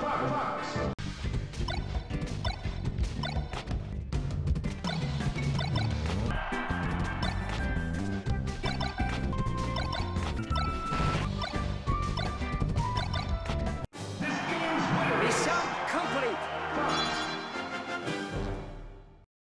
Fox.